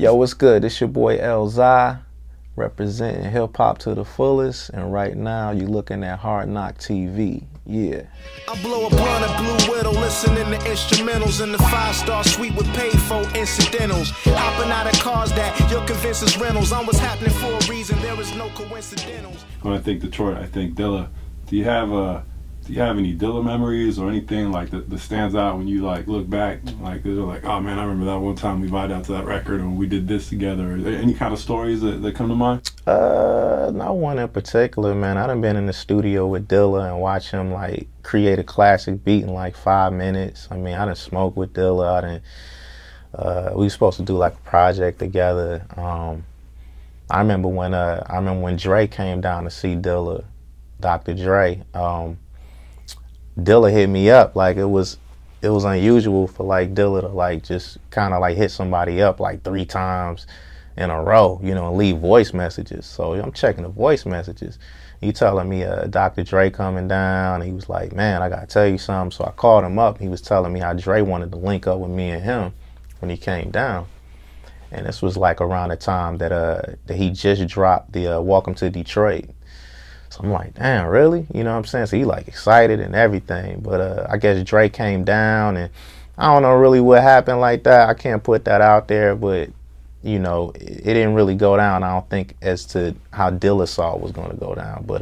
Yo, what's good? It's your boy Elzhi, representing hip hop to the fullest, and right now you looking at Hard Knock TV. Yeah. I blow a blunt of Blue Widow, listening to instrumentals in the five-star suite with paid-for incidentals. Hopping out of cars that you're convinced is rentals. On what's happening for a reason, there is no coincidentals. When I think Detroit, I think Dilla. Do you have any Dilla memories or anything like that stands out when you like look back? Like they're like, oh man, I remember that one time we vibed out to that record, or we did this together. Is there any kind of stories that come to mind? Not one in particular, man. I done been in the studio with Dilla and watch him like create a classic beat in like 5 minutes. I mean, I done smoked with Dilla. We were supposed to do like a project together. I remember when Dre came down to see Dilla, Dr. Dre. Dilla hit me up. Like it was unusual for like Dilla to like just kind of like hit somebody up like 3 times. In a row, you know, and leave voice messages. So I'm checking the voice messages. He telling me Dr. Dre coming down. He was like, man, I gotta tell you something. So I called him up. He was telling me how Dre wanted to link up with me and him when he came down. And this was like around the time that he just dropped the Welcome to Detroit. So I'm like, damn, really? You know what I'm saying? So he like excited and everything. But I guess Dre came down, and I don't know really what happened like that. I can't put that out there, but you know, it didn't really go down, I don't think, as to how Dilla saw it was going to go down. But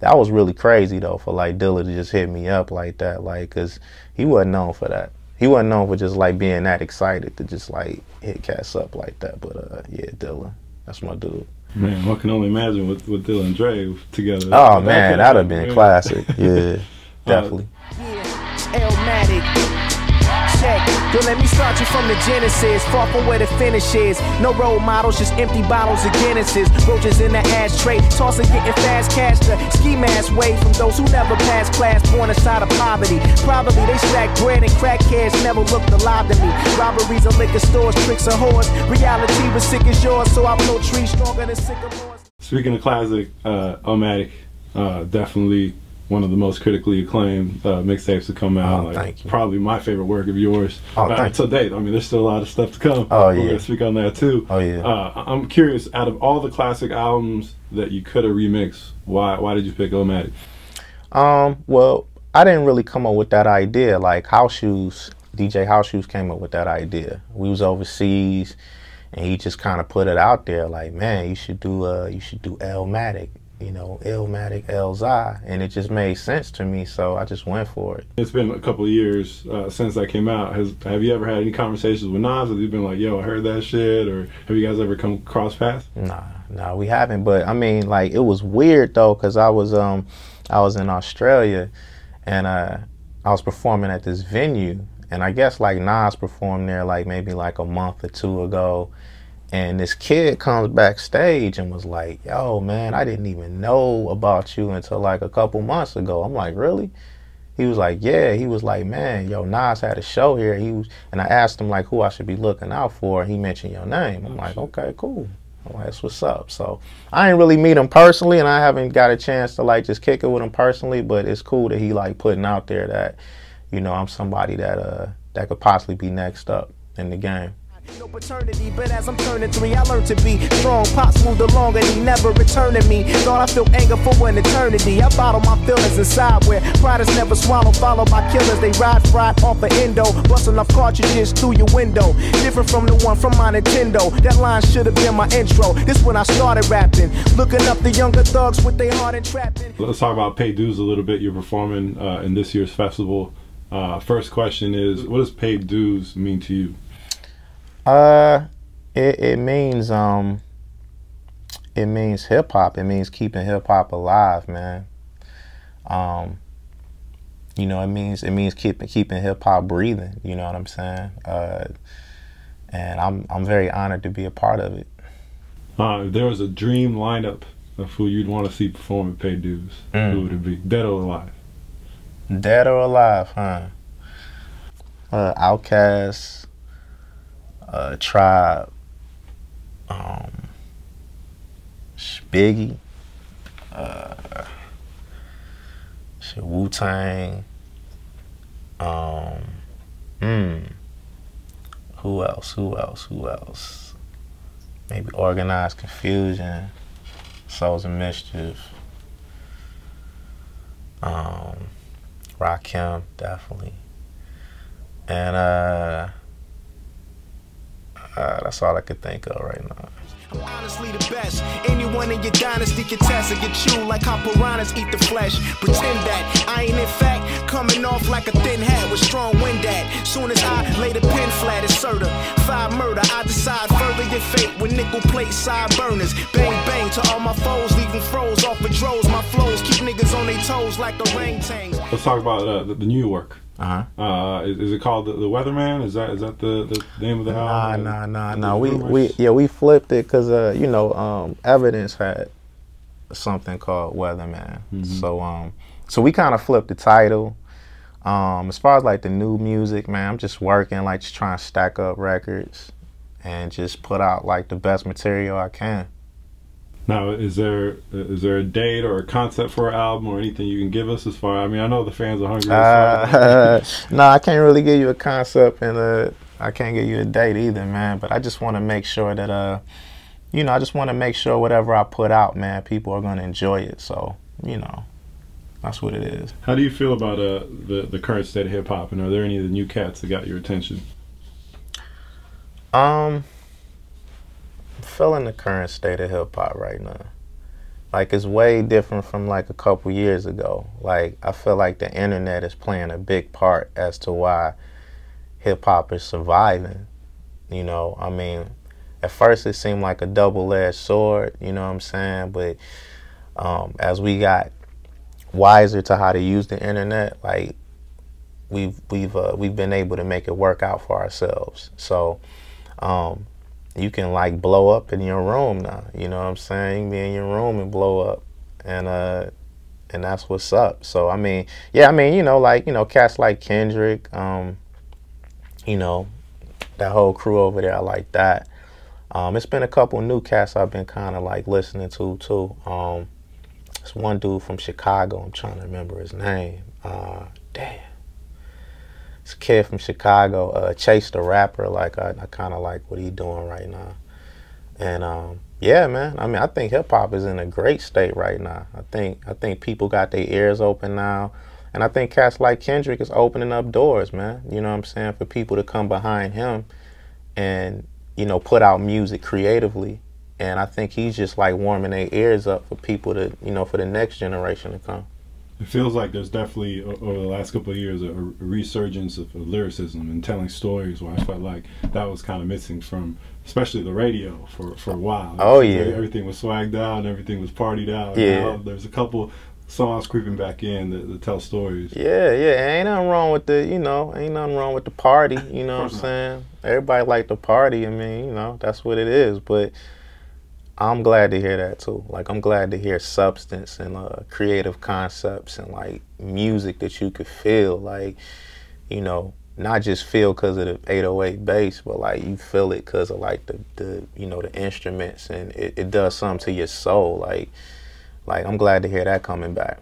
that was really crazy, though, for, like, Dilla to just hit me up like that, like, because he wasn't known for that. He wasn't known for just, like, being that excited to just, like, hit cats up like that. But, yeah, Dilla, that's my dude. Man, one can only imagine with Dilla and Dre together. Oh, man, that would have been classic. Yeah, definitely. Yeah, don't let me start you from the Genesis, far from where the finish is. No role models, just empty bottles of Genesis. Roaches in the ashtray, saucers getting fast cash the ski mask way from those who never passed class, born inside of poverty. Probably they stack bread and crackheads never looked alive to me. Robberies and liquor stores, tricks and whores. Reality was sick as yours, so I blow trees stronger than sycamores. Speaking of classic, Omatic, definitely one of the most critically acclaimed mixtapes to come out. Oh, like, probably my favorite work of yours. Oh, to date. I mean, there's still a lot of stuff to come. Oh, yeah. We're going to speak on that, too. Oh, yeah. I'm curious, out of all the classic albums that you could have remixed, why did you pick Omatic? Well, I didn't really come up with that idea. Like, House Shoes, DJ House Shoes came up with that idea. We was overseas, and he just kind of put it out there. Like, man, you should do Omatic. You know, Illmatic, Elzhi, and it just made sense to me, so I just went for it. It's been a couple of years since that came out. Have you ever had any conversations with Nas? Have you been like, yo, I heard that shit, or have you guys ever come cross paths? Nah, we haven't, but I mean, like, it was weird though, because I was in Australia, and I was performing at this venue, and I guess like Nas performed there like maybe like a month or two ago. And this kid comes backstage and was like, yo, man, I didn't even know about you until like a couple months ago. I'm like, really? He was like, yeah. He was like, man, yo, Nas had a show here. And I asked him like who I should be looking out for. And he mentioned your name. I'm like, okay, cool. I'm like, that's what's up. So I ain't really meet him personally, and I haven't got a chance to like just kick it with him personally. But it's cool that he like putting out there that, you know, I'm somebody that could possibly be next up in the game. No paternity, but as I'm turning 3, I learned to be strong. Pops moved along and he never returned to me. Thought I felt anger for an eternity. I bottled my feelings inside where pride is never swallowed. Followed by killers, they ride fried off an endo. Busting off cartridges through your window. Different from the one from my Nintendo. That line should have been my intro. This when I started rapping. Looking up the younger thugs with their heart and trapping. Let's talk about Paid Dues a little bit. You're performing in this year's festival. First question is, what does Paid Dues mean to you? It means hip hop. It means keeping hip hop alive, man. You know, it means keeping hip hop breathing. You know what I'm saying? And I'm very honored to be a part of it. If there was a dream lineup of who you'd want to see perform at Paid Dues, who would it be? Dead or alive? Dead or alive, huh? Outkast. Tribe, Biggie, Wu-Tang, who else? maybe Organized Konfusion, Souls of Mischief, Rakim, definitely. And that's all I could think of right now. I'm honestly the best. Anyone in your dynasty can test and get you like how piranhas eat the flesh. Pretend that I ain't in fact coming off like a thin hat with strong wind that. Soon as I lay the pin flat, it's certified murder. I decide further your fate with nickel plate side burners. Bang bang to all my foes, leaving froze off with droves. My flows keep niggas on their toes like orangutans. Let's talk about the New York. Is it called the Weatherman? Is that the name of the album? Nah. We flipped it because you know, Evidence had something called Weatherman. Mm-hmm. So we kind of flipped the title. As far as like the new music, man, I'm just working, like just trying to stack up records and just put out like the best material I can. Now, is there a date or a concept for an album or anything you can give us as far? I mean, I know the fans are hungry. No, I can't really give you a concept, and I can't give you a date either, man. But I just want to make sure that, you know, I just want to make sure whatever I put out, man, people are going to enjoy it. So, you know, that's what it is. How do you feel about the current state of hip hop, and are there any of the new cats that got your attention? Feeling the current state of hip hop right now. Like, it's way different from like a couple years ago. Like, I feel like the internet is playing a big part as to why hip hop is surviving. You know, I mean, at first it seemed like a double-edged sword, you know what I'm saying? But as we got wiser to how to use the internet, like we've been able to make it work out for ourselves. So you can like blow up in your room now, you know what I'm saying? You can be in your room and blow up, and that's what's up. So I mean, yeah, I mean, you know, like, you know, cats like Kendrick, you know, that whole crew over there, I like that. It's been a couple new cats I've been kind of like listening to too. It's one dude from Chicago, I'm trying to remember his name. It's a kid from Chicago, Chase the Rapper. Like, I kind of like what he's doing right now. And yeah, man, I mean, I think hip hop is in a great state right now. I think people got their ears open now. And I think cats like Kendrick is opening up doors, man. You know what I'm saying? For people to come behind him and, you know, put out music creatively. And I think he's just like warming their ears up for people to, you know, for the next generation to come. It feels like there's definitely, over the last couple of years, a resurgence of lyricism and telling stories, where I felt like that was kind of missing from, especially the radio, for a while. Oh, yeah. Everything was swagged out and everything was partied out. Yeah. Now there's a couple songs creeping back in that tell stories. Yeah, yeah. Ain't nothing wrong with the, you know, ain't nothing wrong with the party, you know what I'm saying? Everybody like the party. I mean, you know, that's what it is. But I'm glad to hear that too. Like, I'm glad to hear substance and creative concepts and like music that you could feel, like, you know, not just feel because of the 808 bass, but like you feel it because of like the you know, the instruments, and it does something to your soul. Like I'm glad to hear that coming back.